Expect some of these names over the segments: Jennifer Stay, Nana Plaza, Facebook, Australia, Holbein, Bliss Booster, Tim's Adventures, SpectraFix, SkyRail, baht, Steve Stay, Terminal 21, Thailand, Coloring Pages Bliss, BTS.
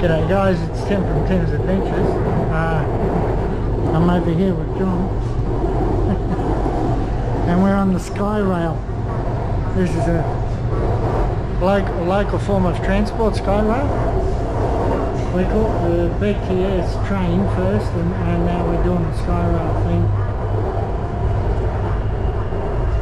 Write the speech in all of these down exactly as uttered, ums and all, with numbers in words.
G'day guys, it's Tim from Tim's Adventures. Uh, I'm over here with John. And we're on the SkyRail. This is a local, local form of transport, SkyRail. We caught the B T S train first and, and now we're doing the SkyRail thing.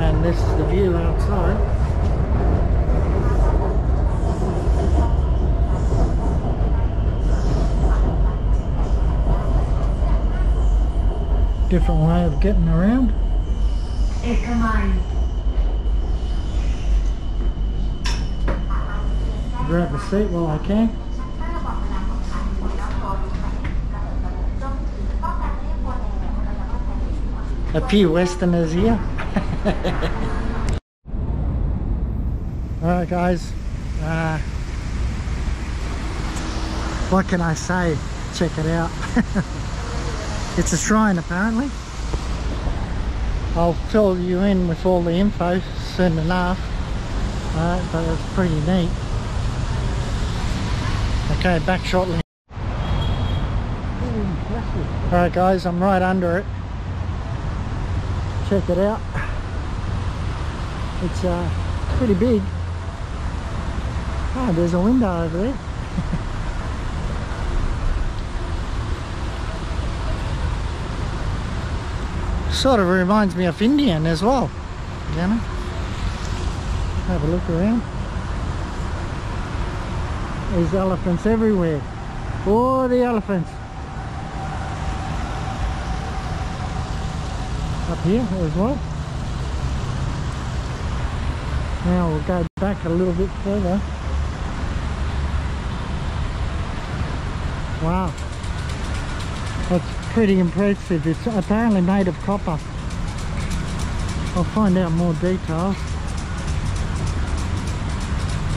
And this is the view outside. Different way of getting around. Hey, come on. Grab a seat while I can. A few Westerners here. Alright guys, uh, what can I say? Check it out. It's a shrine apparently. I'll fill you in with all the info soon enough, uh, but it's pretty neat. Okay, back shortly. Alright guys, I'm right under it. Check it out. It's uh, pretty big. Oh, there's a window over there. Sort of reminds me of Indian as well, you know. Have a look around. There's elephants everywhere. Oh, the elephants. Up here as well. Now we'll go back a little bit further. Wow. That's pretty impressive. It's apparently made of copper. I'll find out more details.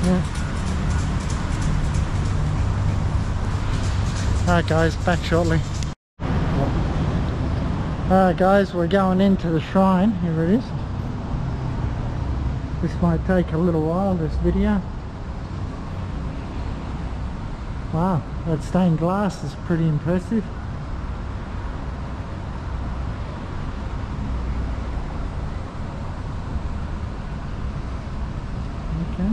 Yeah. Alright guys, back shortly. Alright guys, we're going into the shrine. Here it is. This might take a little while, this video. Wow, that stained glass is pretty impressive. Okay.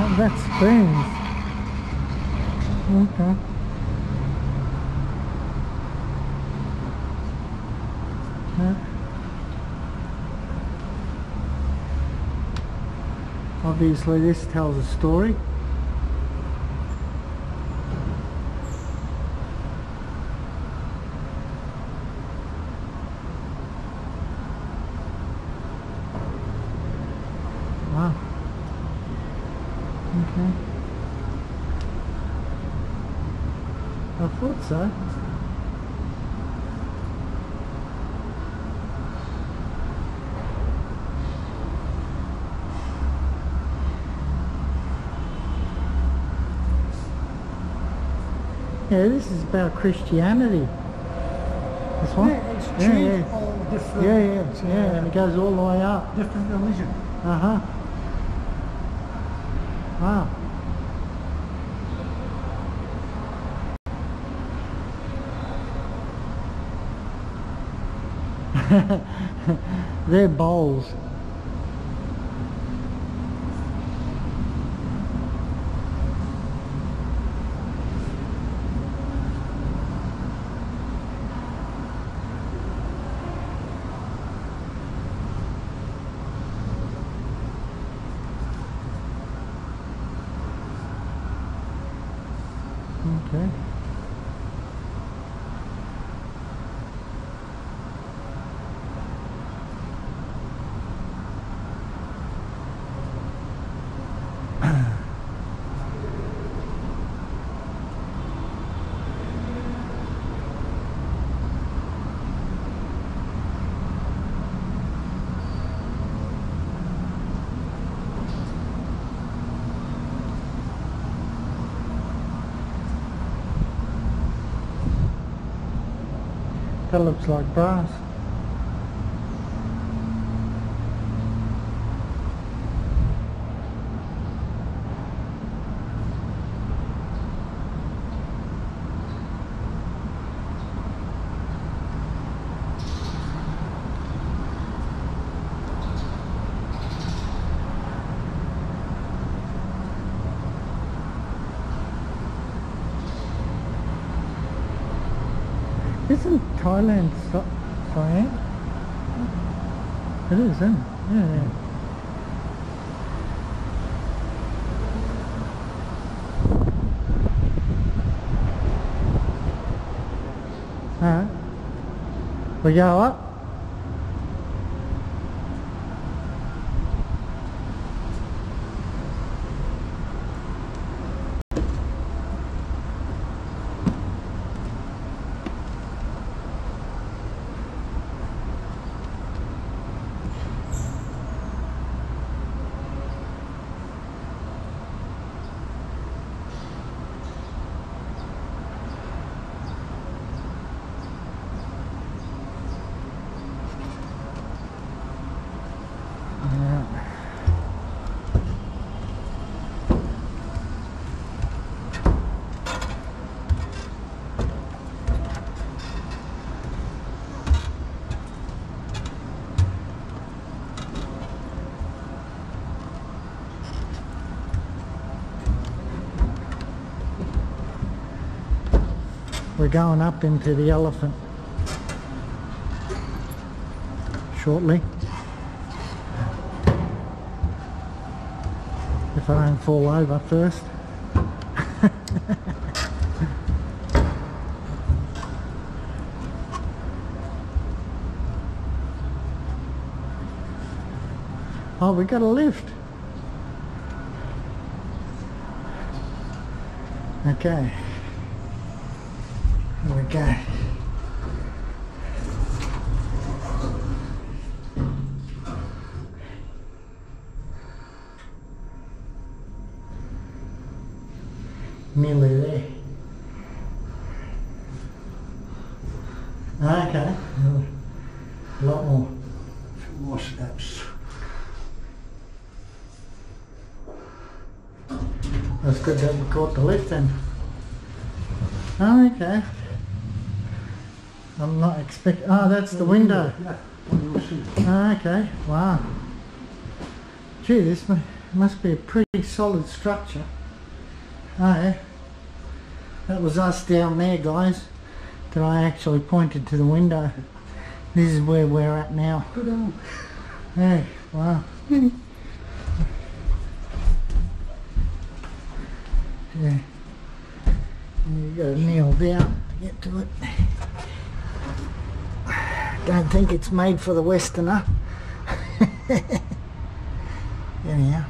Oh, that's spoons. Okay. Yeah. Obviously this tells a story. Okay. I thought so. Yeah, this is about Christianity. This one? Yeah, it's yeah, true. Yeah. All different. Yeah, yeah, yeah, and it goes all the way up. Different religion. Uh huh. Wow. They're bowls. Okay. That looks like brass. Thailand so Siam? It is, isn't it? Yeah, yeah. Hả? Bây giờ á We're going up into the elephant shortly. If I don't fall over first. Oh, we got a lift. Okay. Here we go. Nearly there. Okay. A lot more. A few more steps. That's good that we caught the lift then. Okay. I'm not expecting. Oh, that's the window. Okay, wow. Gee, this must be a pretty solid structure. Oh, yeah. That was us down there, guys, that I actually pointed to the window. This is where we're at now. Good old. Yeah, wow. Yeah. You gotta kneel down to get to it. Don't think it's made for the Westerner. Anyhow,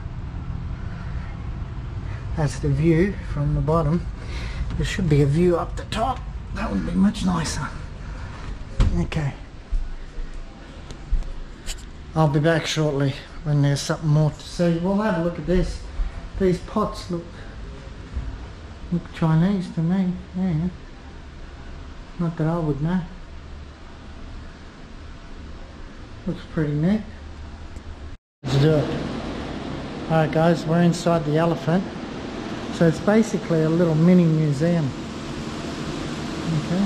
that's the view from the bottom. There should be a view up the top. That would be much nicer. Okay. I'll be back shortly when there's something more to see. We'll have a look at this. These pots look look Chinese to me. Yeah. Not that I would know. Looks pretty neat. Let's do it. Alright guys, we're inside the elephant. So it's basically a little mini museum. Okay.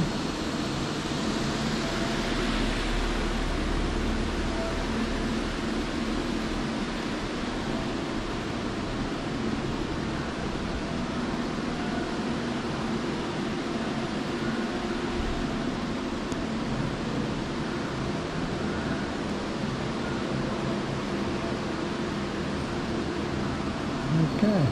Okay.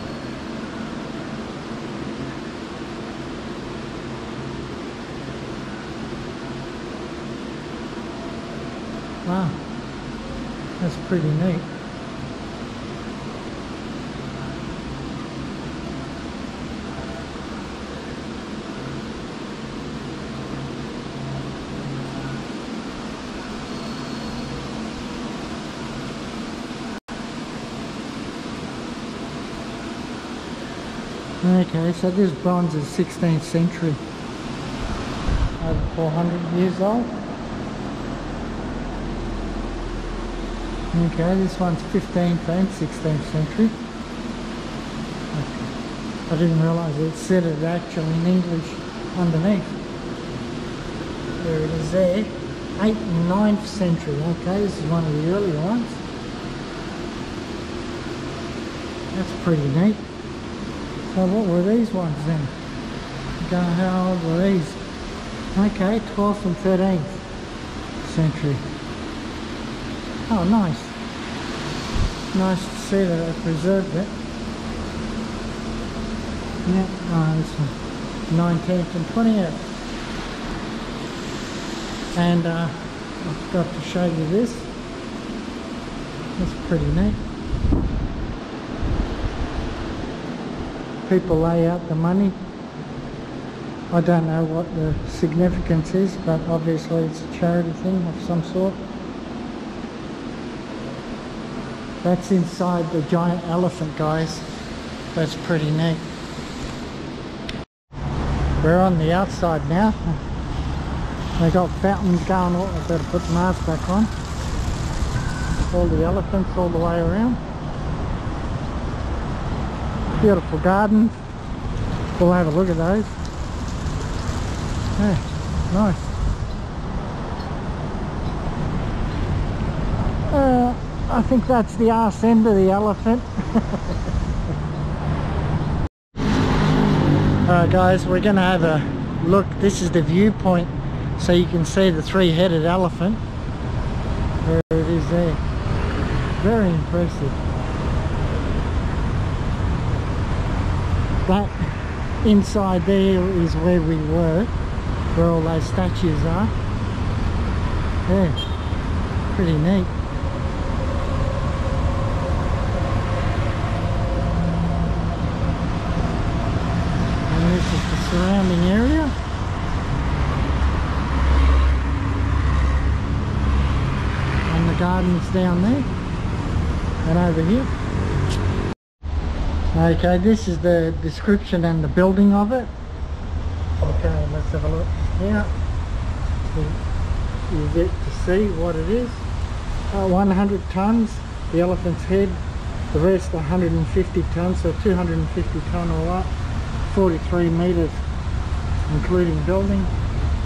Wow, that's pretty neat. Okay, so this bronze is sixteenth century, over four hundred years old. Okay, this one's fifteenth and sixteenth century. Okay. I didn't realise it said it actually in English underneath. There it is there, eighth and ninth century. Okay, this is one of the earlier ones. That's pretty neat. So what were these ones then? How old were these? Okay, twelfth and thirteenth century. Oh, nice. Nice to see that I preserved it. Yeah, oh, this one. nineteenth and twentieth. And uh, I forgot to show you this. That's pretty neat. People lay out the money. I don't know what the significance is, but obviously it's a charity thing of some sort. That's inside the giant elephant, guys. That's pretty neat. We're on the outside now. They got fountains going all. I've got to put masks back on. All the elephants all the way around. Beautiful gardens. We'll have a look at those. Yeah, nice. Uh, I think that's the arse end of the elephant. Alright guys, we're going to have a look. This is the viewpoint so you can see the three-headed elephant. There it is there. Very impressive. That inside there is where we were, where all those statues are. Yeah, pretty neat. And this is the surrounding area. And the gardens down there. And over here. Okay, this is the description and the building of it. Okay, let's have a look here. You get to see what it is. Uh, one hundred tons, the elephant's head, the rest one hundred fifty tons, so two hundred fifty ton all up, forty-three metres, including building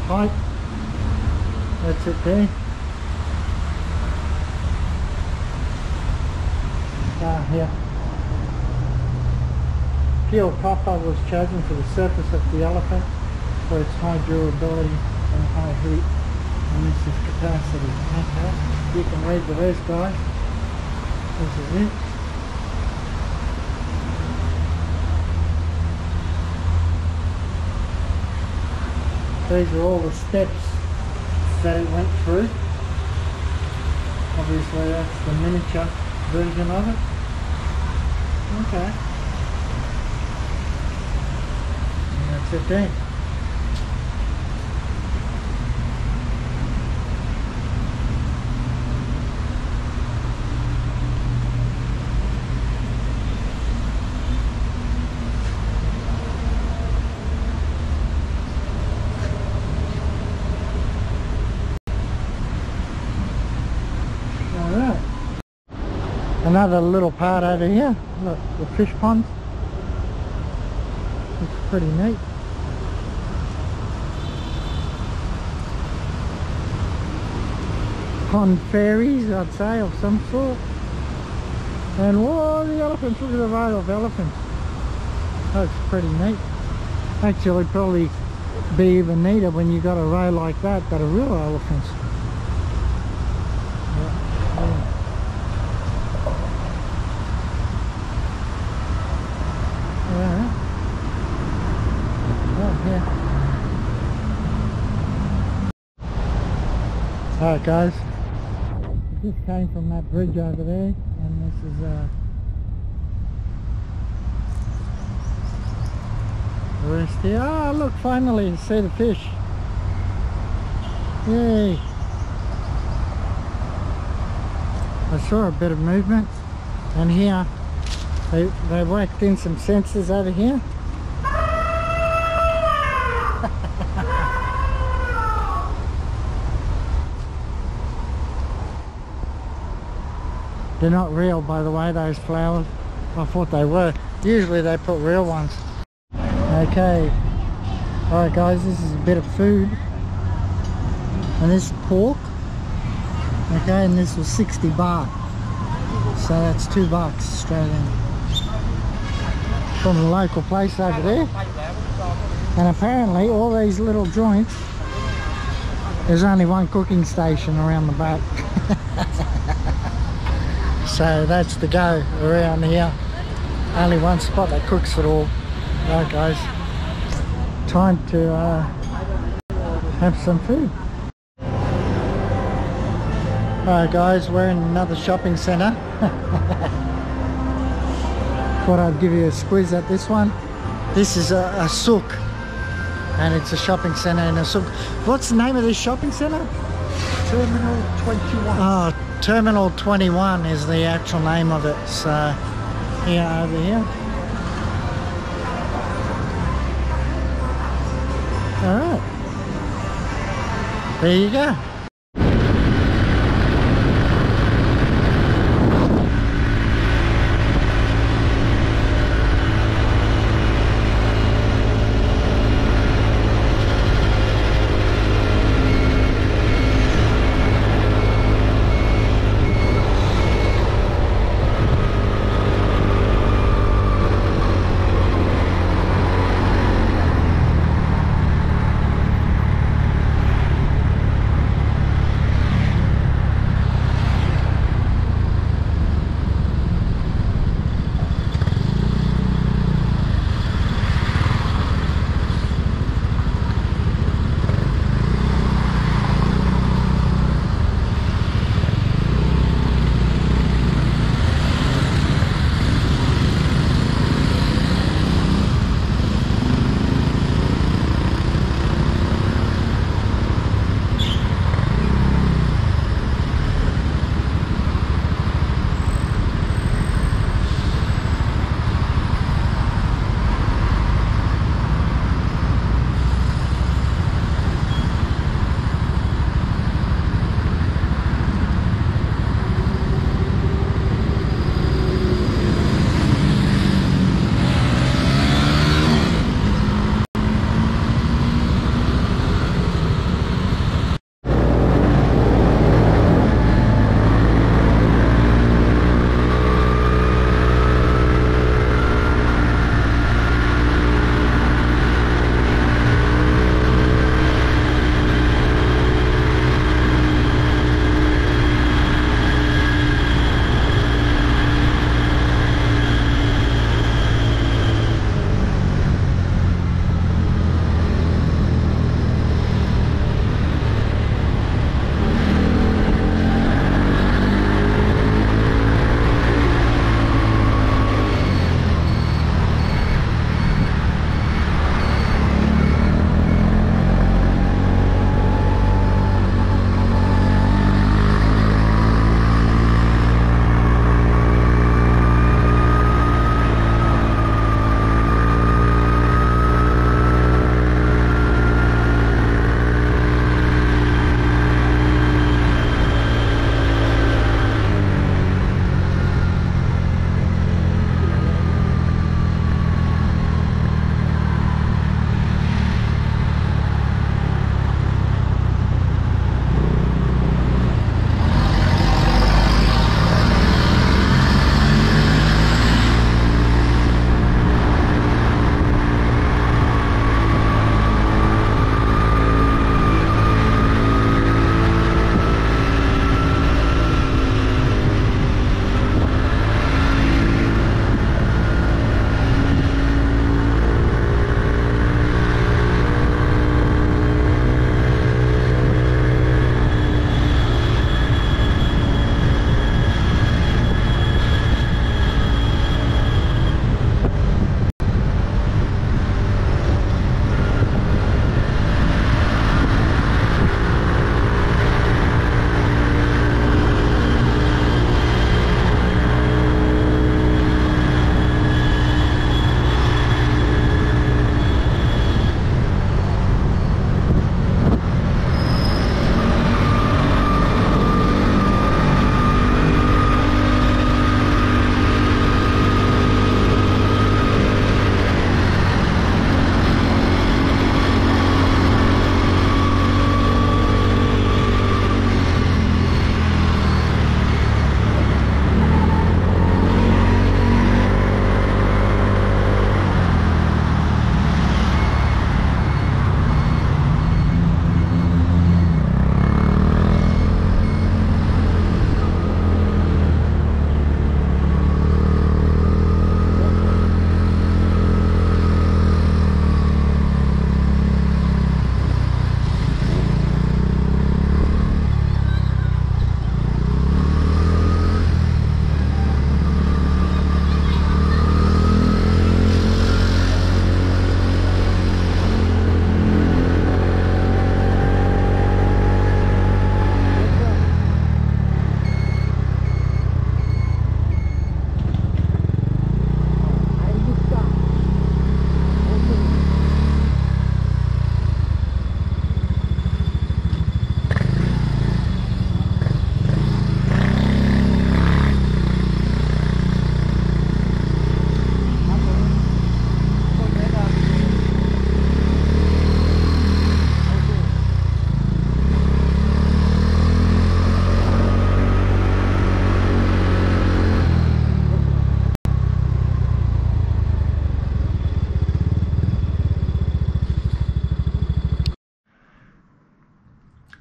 height. That's it there. Ah, uh, yeah. Steel copper was chosen for the surface of the elephant for its high durability and high heat and this is capacity. Okay, you can read the rest, guys. This is it. These are all the steps that it went through. Obviously that's the miniature version of it. Okay. That's it. All right. Another little part over here. Look, the fish ponds. It's pretty neat. Pond fairies, I'd say, of some sort. And whoa, the elephants, look at the veil of elephants. That's pretty neat. Actually, probably be even neater when you got a row like that, but a real elephant. Yeah. Yeah. Alright guys, just came from that bridge over there, and this is uh, the rest here. Ah, oh, look, finally, you see the fish. Yay! I saw a bit of movement, and here they they whacked in some sensors over here. They're not real, by the way, those flowers. I thought they were. Usually they put real ones. Okay. Alright guys, this is a bit of food. And this is pork. Okay, and this was sixty baht. So that's two bucks Australian. From a local place over there. And apparently all these little joints There's only one cooking station around the back. So that's the go around here. Only one spot that cooks it all. Right guys, time to uh, have some food. Alright guys, we're in another shopping centre. Thought I'd give you a squeeze at this one. This is a, a souk, and it's a shopping centre in a souk. What's the name of this shopping centre? Terminal twenty-one. Oh, Terminal twenty-one is the actual name of it. So, yeah, over here. Alright. There you go.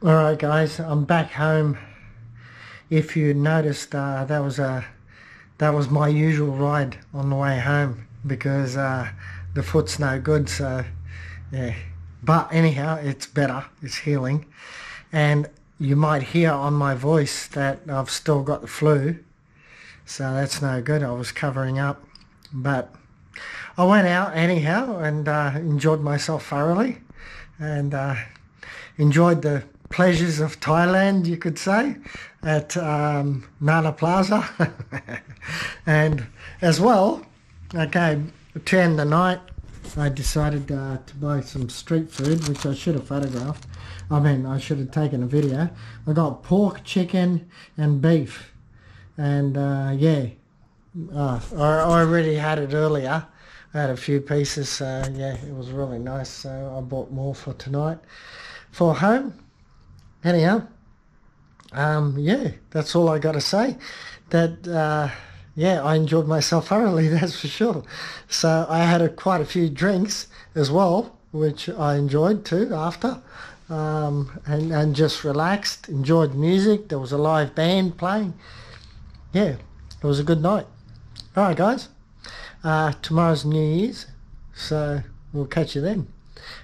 Alright guys, I'm back home. If you noticed, uh, that was a that was my usual ride on the way home because uh, the foot's no good, so yeah. But anyhow, it's better, it's healing, and you might hear on my voice that I've still got the flu, so that's no good. I was covering up, but I went out anyhow and uh, enjoyed myself thoroughly, and uh, enjoyed the pleasures of Thailand, you could say, at um, Nana Plaza. And as well, okay, during the night I decided uh, to buy some street food, which I should have photographed. I mean, I should have taken a video. I got pork, chicken and beef, and uh, yeah, uh, I already had it earlier. I had a few pieces, so yeah, it was really nice, so I bought more for tonight for home. Anyhow, um, yeah, that's all I got to say. That, uh, yeah, I enjoyed myself thoroughly, that's for sure. So I had a, quite a few drinks as well, which I enjoyed too after, um, and, and just relaxed, enjoyed music. There was a live band playing. Yeah, it was a good night. All right, guys, uh, tomorrow's New Year's, so we'll catch you then.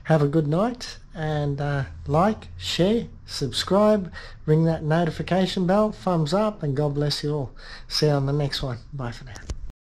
Have a good night, and uh, like, share, subscribe, ring that notification bell, thumbs up, and God bless you all. See you on the next one. Bye for now.